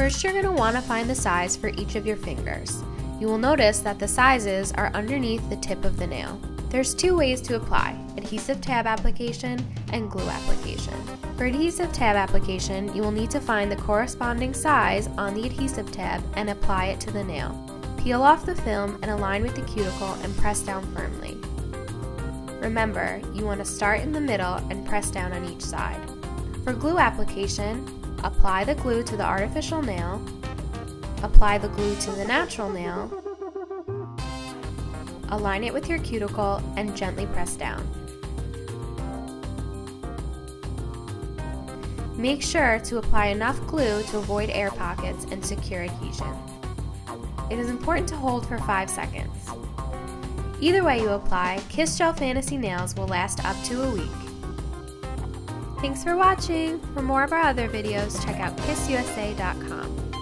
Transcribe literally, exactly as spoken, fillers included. First, you're going to want to find the size for each of your fingers. You will notice that the sizes are underneath the tip of the nail. There's two ways to apply, adhesive tab application and glue application. For adhesive tab application, you will need to find the corresponding size on the adhesive tab and apply it to the nail. Peel off the film and align with the cuticle and press down firmly. Remember, you want to start in the middle and press down on each side. For glue application, apply the glue to the artificial nail, apply the glue to the natural nail, align it with your cuticle, and gently press down. Make sure to apply enough glue to avoid air pockets and secure adhesion. It is important to hold for five seconds. Either way you apply, Kiss Gel Fantasy Nails will last up to a week. Thanks for watching! For more of our other videos, check out kiss u s a dot com.